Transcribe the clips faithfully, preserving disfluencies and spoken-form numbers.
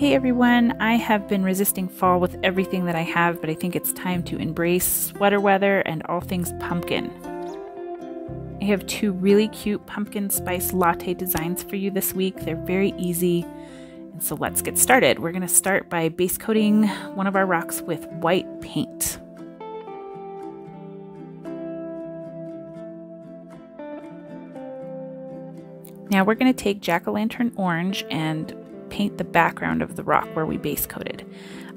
Hey everyone, I have been resisting fall with everything that I have, but I think it's time to embrace sweater weather and all things pumpkin. I have two really cute pumpkin spice latte designs for you this week. They're very easy, and so let's get started. We're going to start by base coating one of our rocks with white paint. Now we're going to take jack-o'-lantern orange and paint the background of the rock where we base coated.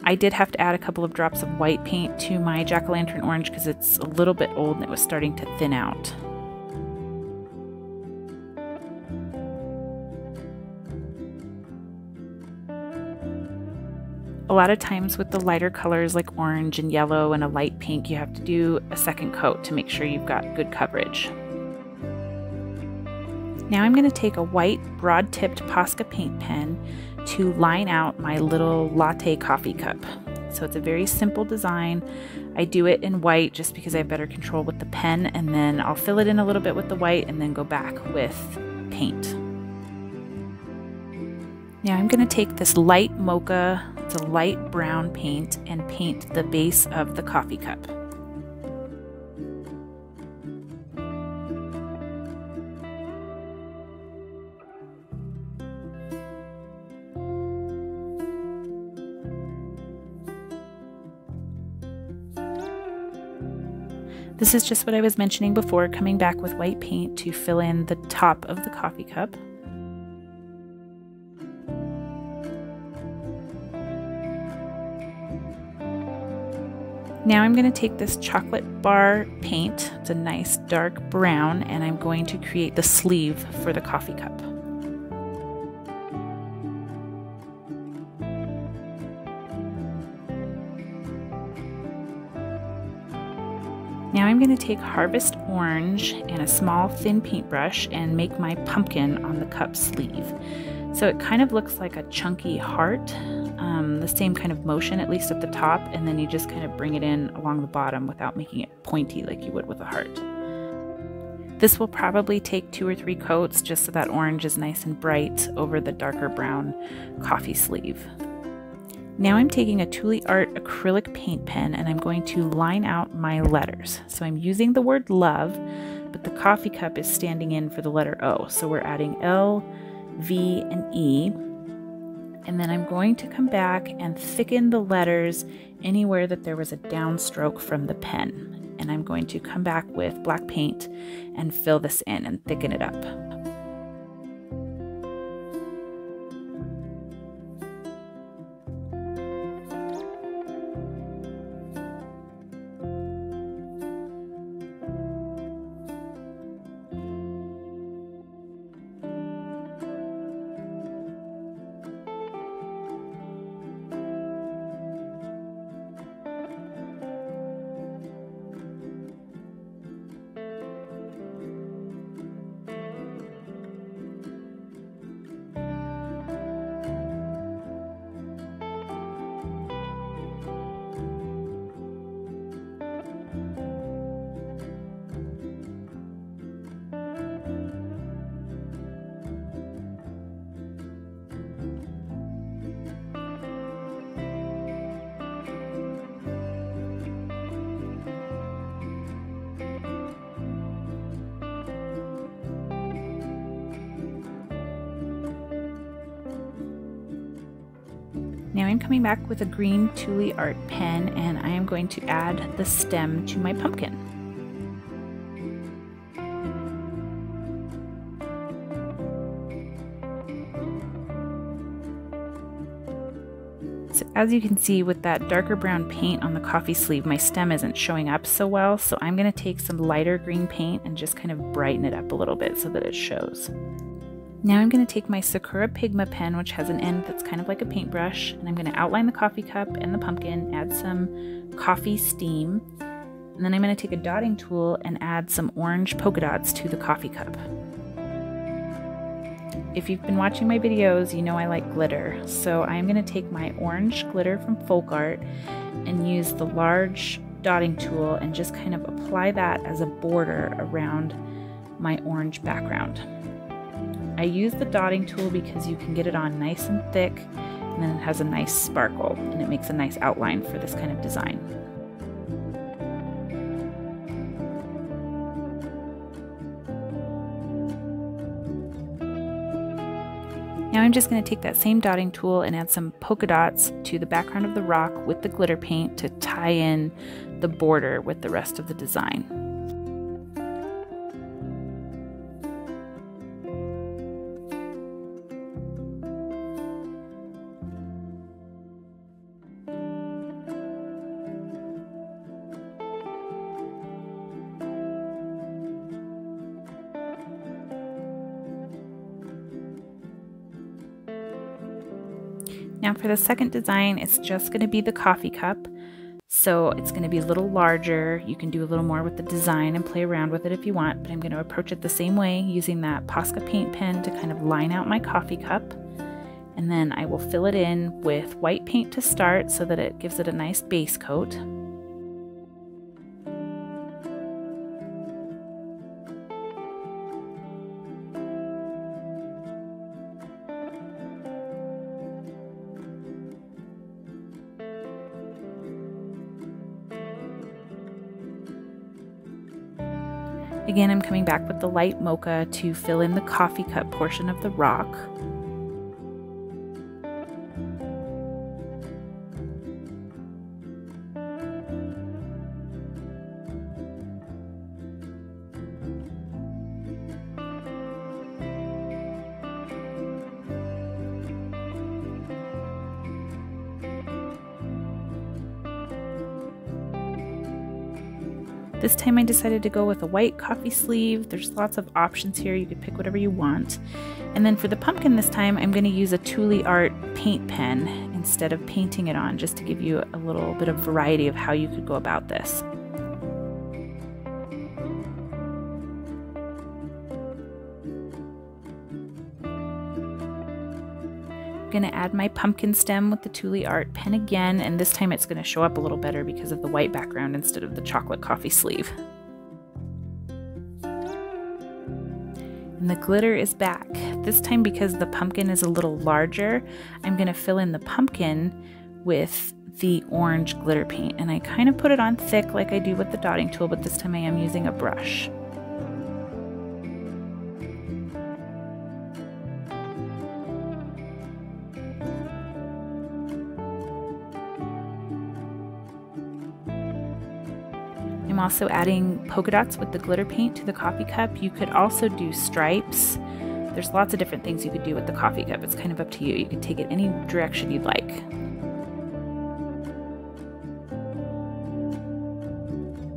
I did have to add a couple of drops of white paint to my jack-o'-lantern orange because it's a little bit old and it was starting to thin out. A lot of times with the lighter colors like orange and yellow and a light pink, you have to do a second coat to make sure you've got good coverage. Now I'm going to take a white broad-tipped Posca paint pen to line out my little latte coffee cup. So it's a very simple design. I do it in white just because I have better control with the pen, and then I'll fill it in a little bit with the white and then go back with paint. Now I'm going to take this light mocha, it's a light brown paint, and paint the base of the coffee cup. This is just what I was mentioning before, coming back with white paint to fill in the top of the coffee cup. Now I'm going to take this chocolate bar paint, it's a nice dark brown, and I'm going to create the sleeve for the coffee cup. Now I'm going to take Harvest Orange and a small thin paintbrush and make my pumpkin on the cup sleeve. So it kind of looks like a chunky heart, um, the same kind of motion at least at the top, and then you just kind of bring it in along the bottom without making it pointy like you would with a heart. This will probably take two or three coats just so that orange is nice and bright over the darker brown coffee sleeve. Now I'm taking a Tooli Art acrylic paint pen and I'm going to line out my letters. So I'm using the word love, but the coffee cup is standing in for the letter O. So we're adding L, V, and E. And then I'm going to come back and thicken the letters anywhere that there was a downstroke from the pen. And I'm going to come back with black paint and fill this in and thicken it up. Now I'm coming back with a green Tooli Art pen and I am going to add the stem to my pumpkin. So as you can see with that darker brown paint on the coffee sleeve, my stem isn't showing up so well, so I'm going to take some lighter green paint and just kind of brighten it up a little bit so that it shows. Now I'm going to take my Sakura Pigma pen, which has an end that's kind of like a paintbrush, and I'm going to outline the coffee cup and the pumpkin, add some coffee steam, and then I'm going to take a dotting tool and add some orange polka dots to the coffee cup. If you've been watching my videos, you know I like glitter, so I'm going to take my orange glitter from Folk Art and use the large dotting tool and just kind of apply that as a border around my orange background. I use the dotting tool because you can get it on nice and thick and then it has a nice sparkle and it makes a nice outline for this kind of design. Now I'm just going to take that same dotting tool and add some polka dots to the background of the rock with the glitter paint to tie in the border with the rest of the design. Now for the second design, it's just going to be the coffee cup. So it's going to be a little larger. You can do a little more with the design and play around with it if you want, but I'm going to approach it the same way using that Posca paint pen to kind of line out my coffee cup. And then I will fill it in with white paint to start so that it gives it a nice base coat. Again, I'm coming back with the light mocha to fill in the coffee cup portion of the rock. This time I decided to go with a white coffee sleeve. There's lots of options here. You could pick whatever you want. And then for the pumpkin this time, I'm going to use a Tooli Art paint pen instead of painting it on, just to give you a little bit of variety of how you could go about this. I'm going to add my pumpkin stem with the Tooli Art pen again, and this time it's going to show up a little better because of the white background instead of the chocolate coffee sleeve. And the glitter is back. This time, because the pumpkin is a little larger, I'm going to fill in the pumpkin with the orange glitter paint, and I kind of put it on thick like I do with the dotting tool, but this time I am using a brush. I'm also adding polka dots with the glitter paint to the coffee cup. You could also do stripes. There's lots of different things you could do with the coffee cup. It's kind of up to you. You can take it any direction you'd like.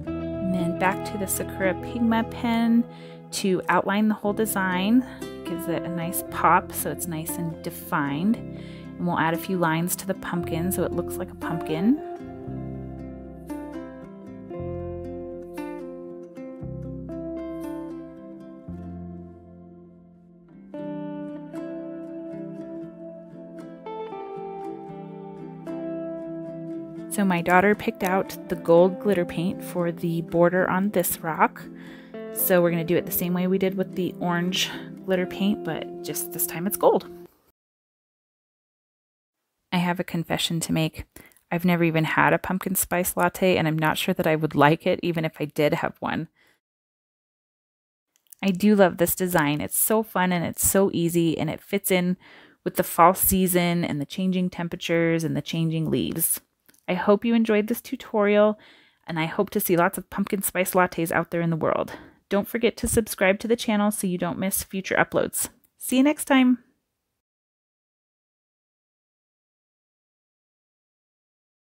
And then back to the Sakura Pigma pen to outline the whole design. It gives it a nice pop, so it's nice and defined. And we'll add a few lines to the pumpkin so it looks like a pumpkin. So my daughter picked out the gold glitter paint for the border on this rock. So we're going to do it the same way we did with the orange glitter paint, but just this time it's gold. I have a confession to make. I've never even had a pumpkin spice latte, and I'm not sure that I would like it even if I did have one. I do love this design. It's so fun and it's so easy, and it fits in with the fall season and the changing temperatures and the changing leaves. I hope you enjoyed this tutorial, and I hope to see lots of pumpkin spice lattes out there in the world. Don't forget to subscribe to the channel so you don't miss future uploads. See you next time!